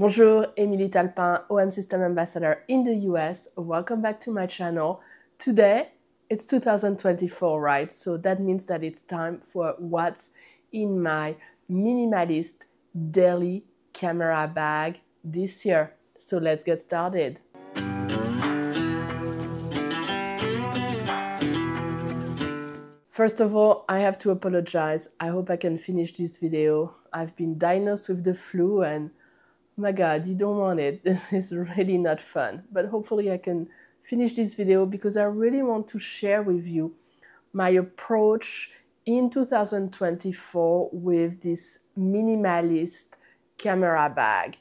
Bonjour, Emilie Talpin, OM System Ambassador in the US. Welcome back to my channel. Today, it's 2024, right? So that means that it's time for what's in my minimalist daily camera bag this year. So let's get started. First of all, I have to apologize. I hope I can finish this video. I've been diagnosed with the flu and my God, you don't want it. This is really not fun, but hopefully I can finish this video because I really want to share with you my approach in 2024 with this minimalist camera bag.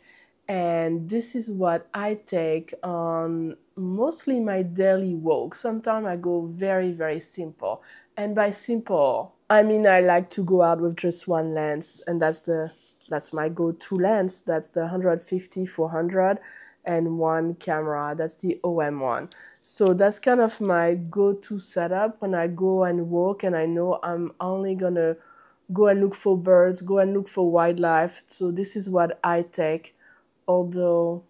And this is what I take on mostly my daily walk. Sometimes I go very, very simple. And by simple, I mean I like to go out with just one lens, and that's my go-to lens. That's the 150-400 and one camera. That's the OM-1. So that's kind of my go-to setup when I go and walk and I know I'm only gonna go and look for birds, go and look for wildlife. So this is what I take, although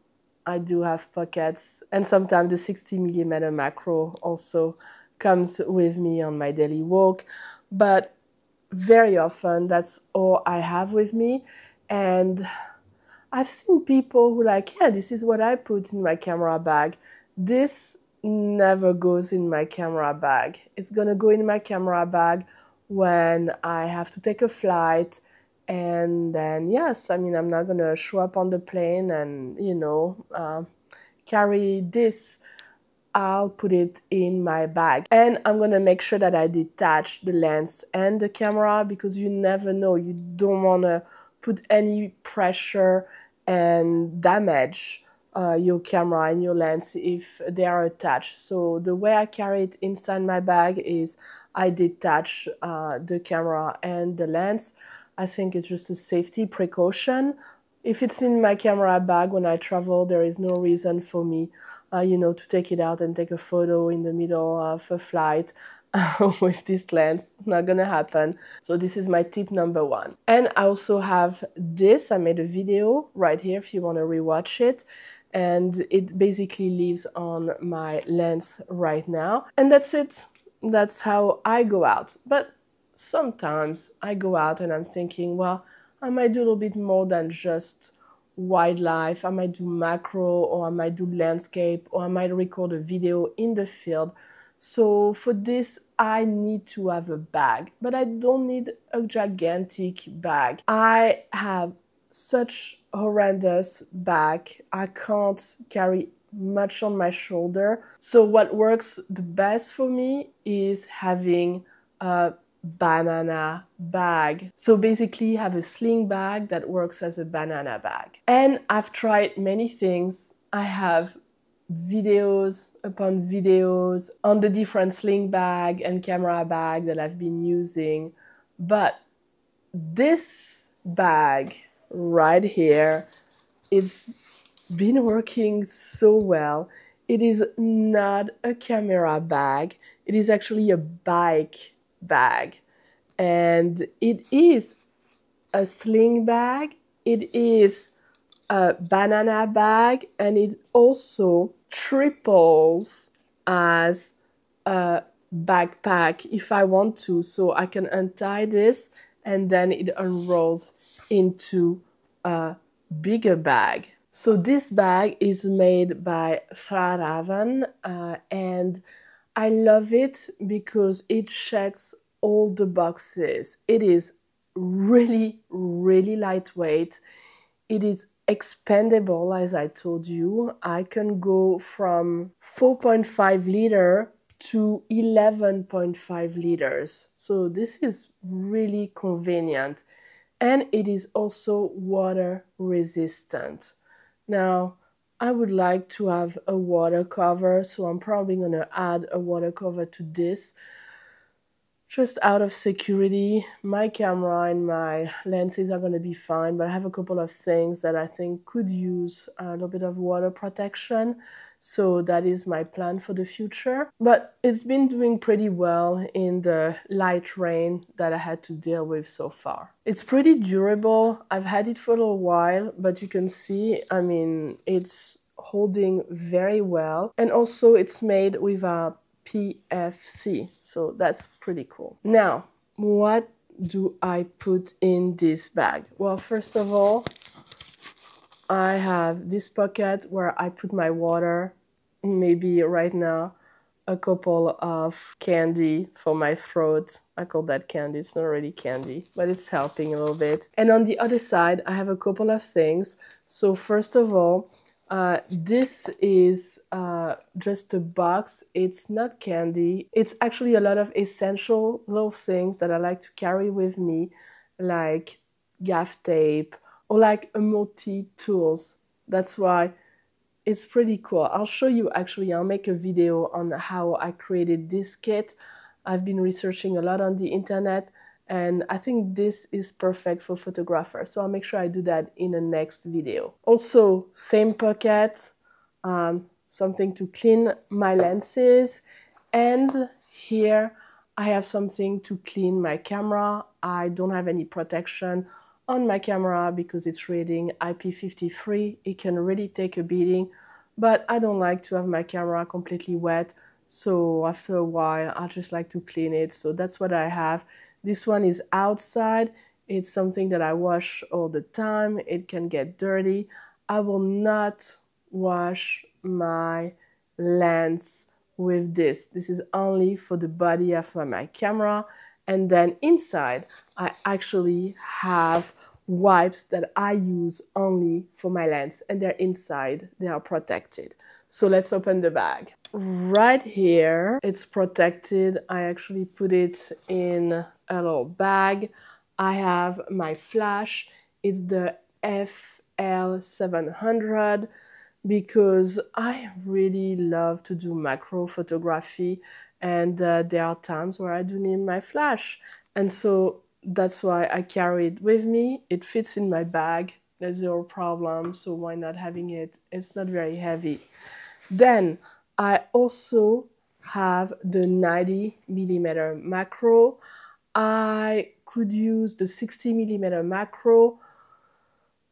I do have pockets. And sometimes the 60mm macro also comes with me on my daily walk. But very often, that's all I have with me. And I've seen people who like, yeah, this is what I put in my camera bag. This never goes in my camera bag. It's gonna go in my camera bag when I have to take a flight. And then, yes, I mean, I'm not gonna show up on the plane and, you know, carry this. I'll put it in my bag, and I'm gonna make sure that I detach the lens and the camera, because you never know, you don't want to put any pressure and damage your camera and your lens if they are attached. So the way I carry it inside my bag is I detach the camera and the lens. I think it's just a safety precaution. If it's in my camera bag when I travel, there is no reason for me you know, to take it out and take a photo in the middle of a flight with this lens. Not gonna happen. So this is my tip number one. And I also have this. I made a video right here if you want to rewatch it. And it basically lives on my lens right now. And that's it. That's how I go out. But sometimes I go out and I'm thinking, well, I might do a little bit more than just wildlife. I might do macro, or I might do landscape, or I might record a video in the field. So for this, I need to have a bag, but I don't need a gigantic bag. I have such horrendous back. I can't carry much on my shoulder. So what works the best for me is having a banana bag. So basically have a sling bag that works as a banana bag. And I've tried many things. I have videos upon videos on the different sling bag and camera bag that I've been using. But this bag right here, it's been working so well. It is not a camera bag. It is actually a bike bag, and it is a sling bag, it is a banana bag, and it also triples as a backpack if I want to. So I can untie this and then it unrolls into a bigger bag. So this bag is made by Fjällräven, and I love it because it checks all the boxes. It is really, really lightweight. It is expandable, as I told you. I can go from 4.5 liter to 11.5 liters. So this is really convenient. And it is also water resistant. Now, I would like to have a water cover, so I'm probably gonna add a water cover to this. Just out of security, my camera and my lenses are going to be fine, but I have a couple of things that I think could use a little bit of water protection. So that is my plan for the future. But it's been doing pretty well in the light rain that I had to deal with so far. It's pretty durable. I've had it for a little while, but you can see, I mean, it's holding very well. And also it's made with a PFC, so that's pretty cool. Now, what do I put in this bag? Well, first of all, I have this pocket where I put my water, maybe right now a couple of candy for my throat. I call that candy, it's not really candy, but it's helping a little bit. And on the other side, I have a couple of things. So first of all, this is just a box. It's not candy. It's actually a lot of essential little things that I like to carry with me, like gaff tape or like a multi-tools. That's why it's pretty cool. I'll show you actually, I'll make a video on how I created this kit. I've been researching a lot on the internet, and I think this is perfect for photographers. So I'll make sure I do that in the next video. Also, same pocket, something to clean my lenses. And here I have something to clean my camera. I don't have any protection on my camera because it's rating IP53. It can really take a beating, but I don't like to have my camera completely wet. So after a while, I just like to clean it. So that's what I have. This one is outside. It's something that I wash all the time. It can get dirty. I will not wash my lens with this. This is only for the body of my camera. And then inside, I actually have wipes that I use only for my lens, and they're inside, they are protected. So let's open the bag. Right here, it's protected. I actually put it in a little bag. I have my flash. It's the FL700 because I really love to do macro photography, and there are times where I do need my flash. And so that's why I carry it with me. It fits in my bag. There's zero problem, so why not having it? It's not very heavy. Then I also have the 90mm macro. I could use the 60mm macro,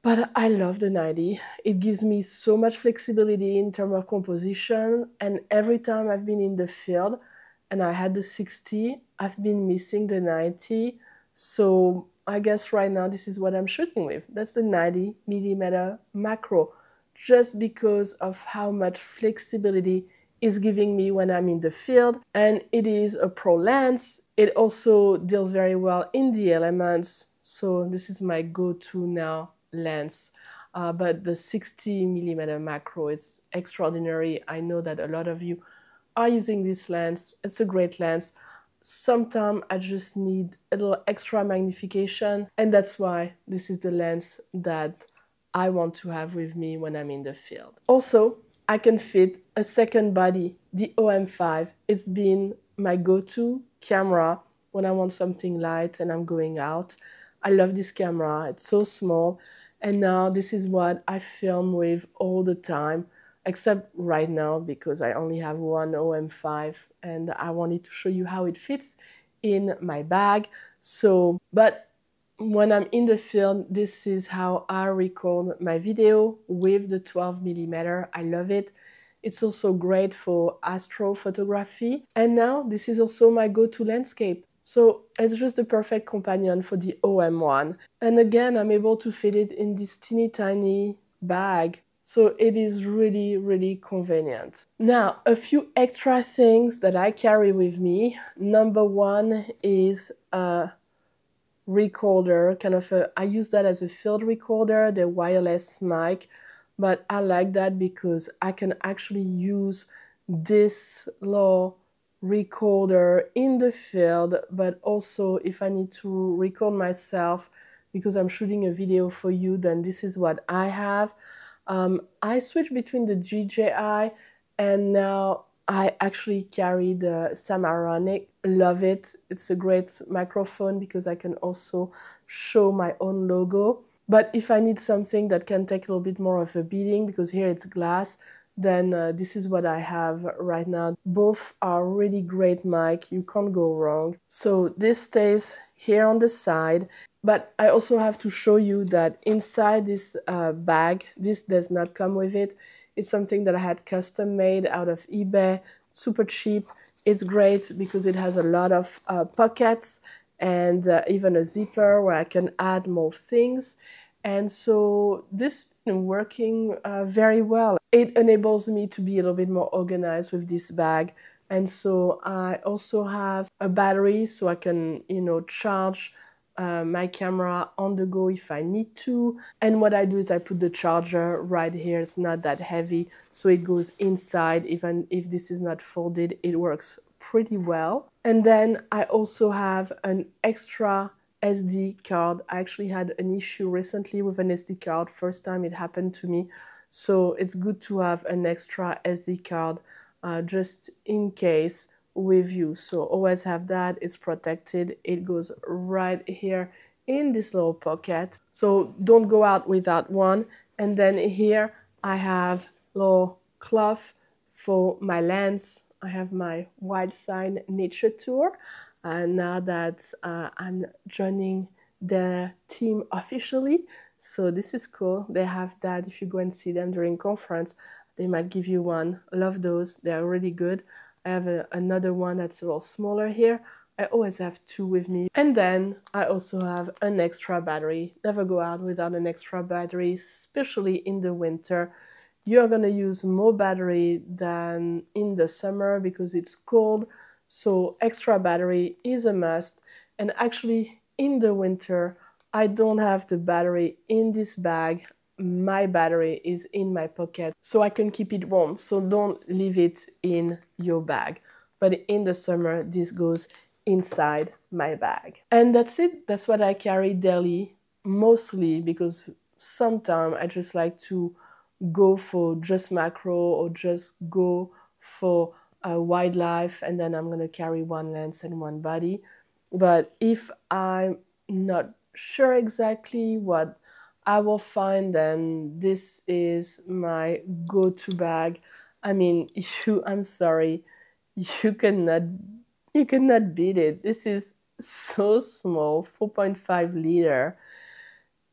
but I love the 90. It gives me so much flexibility in terms of composition, and every time I've been in the field and I had the 60, I've been missing the 90. So I guess right now this is what I'm shooting with. That's the 90mm macro, just because of how much flexibility is giving me when I'm in the field. And it is a pro lens. It also deals very well in the elements. So this is my go-to now lens. But the 60mm macro is extraordinary. I know that a lot of you are using this lens. It's a great lens. Sometimes I just need a little extra magnification, and that's why this is the lens that I want to have with me when I'm in the field. Also, I can fit a second body, the OM5. It's been my go-to camera when I want something light and I'm going out. I love this camera, it's so small, and now this is what I film with all the time, except right now because I only have one OM5 and I wanted to show you how it fits in my bag. So, but when I'm in the field, this is how I record my video with the 12mm. I love it. It's also great for astrophotography. And now this is also my go-to landscape. So it's just the perfect companion for the OM-1. And again, I'm able to fit it in this teeny tiny bag. So it is really, really convenient. Now, a few extra things that I carry with me. Number one is a recorder, kind of a, I use that as a field recorder, the wireless mic, but I like that because I can actually use this little recorder in the field, but also if I need to record myself because I'm shooting a video for you, then this is what I have. I switched between the DJI and now I actually carry the Samaronic, love it. It's a great microphone because I can also show my own logo. But if I need something that can take a little bit more of a beating, because here it's glass, then this is what I have right now. Both are really great mic, you can't go wrong. So this stays here on the side, but I also have to show you that inside this bag, this does not come with it. It's something that I had custom made out of eBay, super cheap. It's great because it has a lot of pockets and even a zipper where I can add more things. And so this has been working very well. It enables me to be a little bit more organized with this bag. And so I also have a battery so I can, you know, charge my camera on the go if I need to. And what I do is I put the charger right here. It's not that heavy, so it goes inside. Even if this is not folded, it works pretty well. And then I also have an extra SD card. I actually had an issue recently with an SD card, first time it happened to me. So it's good to have an extra SD card just in case with you. So always have that, it's protected. It goes right here in this little pocket, so don't go out without one. And then here I have little cloth for my lens. I have my WildSign nature tour, and now that I'm joining the team officially, so this is cool. They have that. If you go and see them during conference, they might give you one. Love those, they are really good. I have another one that's a little smaller here. I always have two with me. And then I also have an extra battery. Never go out without an extra battery, especially in the winter. You're gonna use more battery than in the summer because it's cold. So extra battery is a must. And actually in the winter, I don't have the battery in this bag. My battery is in my pocket, so I can keep it warm. So don't leave it in your bag. But in the summer, this goes inside my bag. And that's it. That's what I carry daily, mostly, because sometimes I just like to go for just macro or just go for wildlife, and then I'm going to carry one lens and one body. But if I'm not sure exactly what I will find, then this is my go-to bag. I mean, I'm sorry, you cannot beat it. This is so small, 4.5 liter.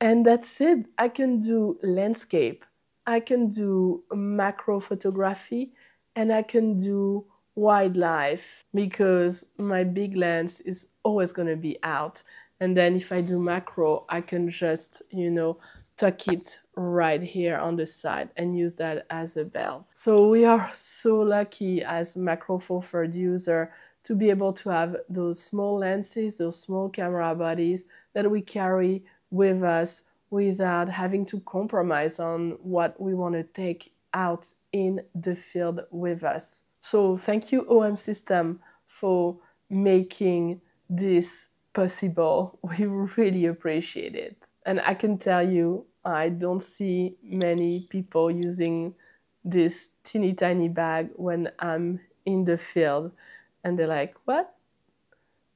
And that's it. I can do landscape, I can do macro photography, and I can do wildlife because my big lens is always going to be out. And then if I do macro, I can just, you know, tuck it right here on the side and use that as a belt. So we are so lucky as macro full third user to be able to have those small lenses, those small camera bodies that we carry with us without having to compromise on what we want to take out in the field with us. So thank you, OM System, for making this possible. We really appreciate it. And I can tell you, I don't see many people using this teeny tiny bag when I'm in the field, and they're like, what?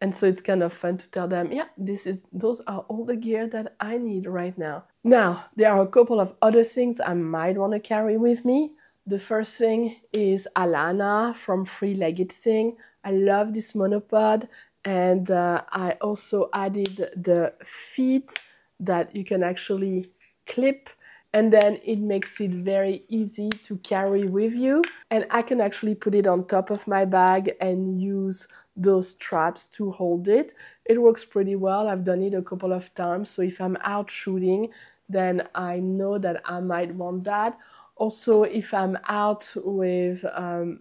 And so it's kind of fun to tell them, yeah, those are all the gear that I need right now. Now, there are a couple of other things I might want to carry with me. The first thing is Alana from Three-Legged Thing. I love this monopod. And I also added the feet that you can actually clip, and then it makes it very easy to carry with you. And I can actually put it on top of my bag and use those straps to hold it. It works pretty well. I've done it a couple of times. So if I'm out shooting, then I know that I might want that. Also, if I'm out with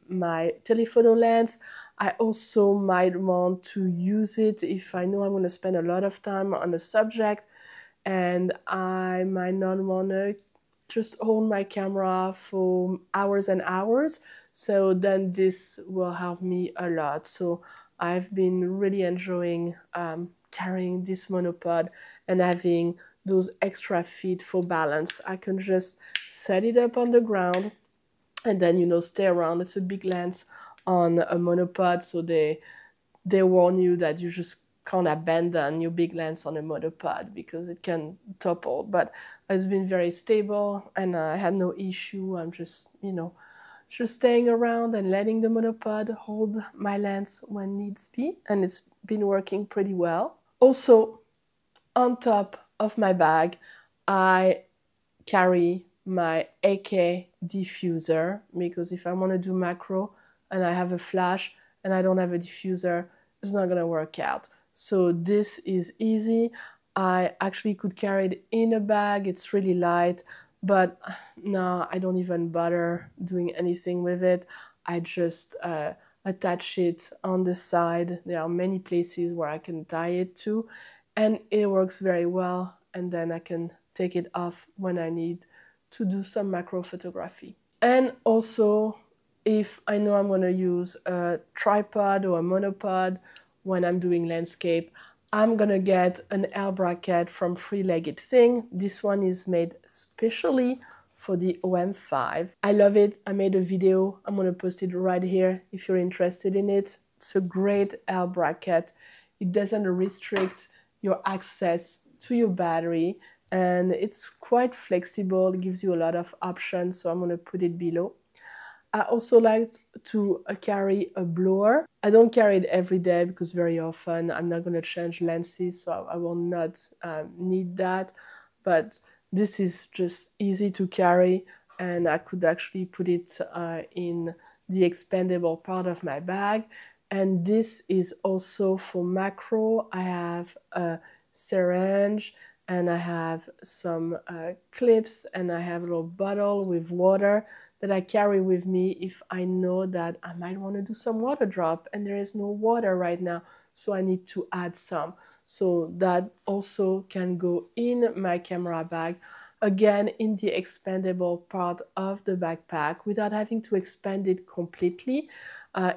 my telephoto lens, I also might want to use it if I know I'm going to spend a lot of time on a subject, and I might not want to just hold my camera for hours and hours. So then this will help me a lot. So I've been really enjoying carrying this monopod and having those extra feet for balance. I can just set it up on the ground and then, you know, stay around. It's a big lens. on a monopod, so they warn you that you just can't abandon your big lens on a monopod because it can topple. But it's been very stable and I had no issue. I'm just, you know, just staying around and letting the monopod hold my lens when needs be, and it's been working pretty well. Also, on top of my bag, I carry my AK diffuser, because if I want to do macro and I have a flash and I don't have a diffuser, it's not going to work out. So this is easy. I actually could carry it in a bag. It's really light, but no, I don't even bother doing anything with it. I just attach it on the side. There are many places where I can tie it to, and it works very well. And then I can take it off when I need to do some macro photography. And also, if I know I'm going to use a tripod or a monopod when I'm doing landscape, I'm going to get an air bracket from Three-Legged Thing. This one is made specially for the OM5. I love it. I made a video. I'm going to post it right here if you're interested in it. It's a great air bracket. It doesn't restrict your access to your battery, and it's quite flexible. It gives you a lot of options, so I'm going to put it below. I also like to carry a blower. I don't carry it every day because very often I'm not going to change lenses, so I will not need that. But this is just easy to carry, and I could actually put it in the expandable part of my bag. And this is also for macro. I have a syringe, and I have some clips, and I have a little bottle with water that I carry with me if I know that I might want to do some water drop and there is no water right now, so I need to add some. So that also can go in my camera bag, again in the expandable part of the backpack without having to expand it completely.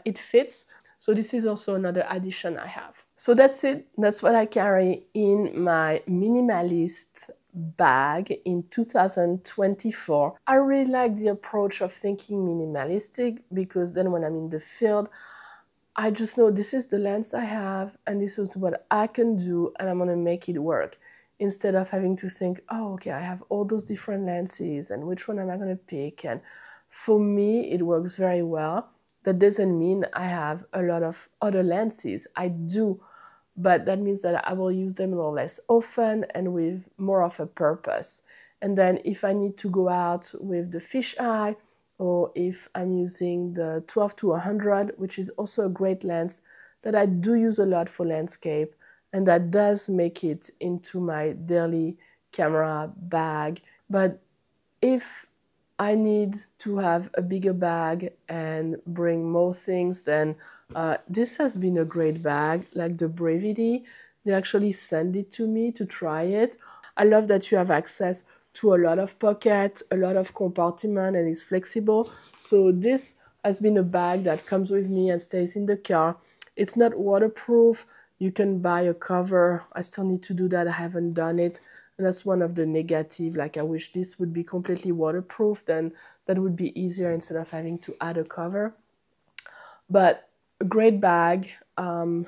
It fits. So this is also another addition I have. So that's it. That's what I carry in my minimalist bag in 2024. I really like the approach of thinking minimalistic, because then when I'm in the field, I just know this is the lens I have and this is what I can do, and I'm going to make it work, instead of having to think, oh, okay, I have all those different lenses and which one am I going to pick? And for me, it works very well. That doesn't mean I have a lot of other lenses. I do, but that means that I will use them a little less often and with more of a purpose. And then if I need to go out with the fisheye, or if I'm using the 12-100, which is also a great lens that I do use a lot for landscape, and that does make it into my daily camera bag. But if I need to have a bigger bag and bring more things, then this has been a great bag, like the Brevite. They actually send it to me to try it. I love that you have access to a lot of pockets, a lot of compartment, and it's flexible. So this has been a bag that comes with me and stays in the car. It's not waterproof. You can buy a cover. I still need to do that. I haven't done it. And that's one of the negatives, like I wish this would be completely waterproof, then that would be easier instead of having to add a cover. But a great bag,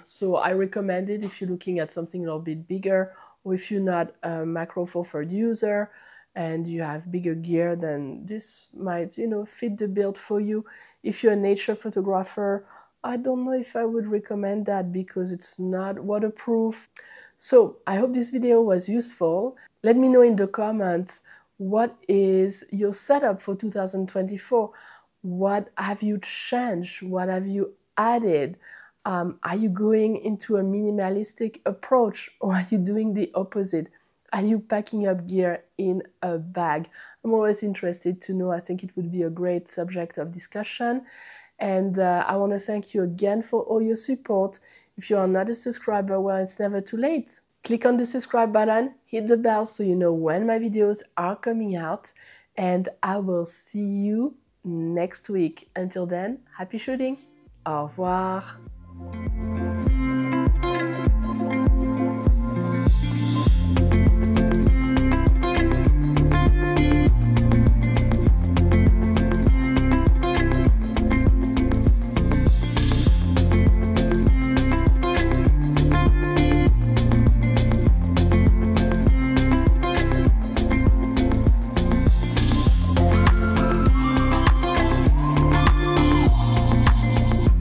so I recommend it if you're looking at something a little bit bigger, or if you're not a macro forward user and you have bigger gear, then this might, you know, fit the build for you. If you're a nature photographer, I don't know if I would recommend that because it's not waterproof. So I hope this video was useful. Let me know in the comments, what is your setup for 2024? What have you changed? What have you added? Are you going into a minimalistic approach, or are you doing the opposite? Are you packing up gear in a bag? I'm always interested to know. I think it would be a great subject of discussion. And I want to thank you again for all your support. If you are not a subscriber, well, it's never too late. Click on the subscribe button, hit the bell so you know when my videos are coming out. And I will see you next week. Until then, happy shooting. Au revoir.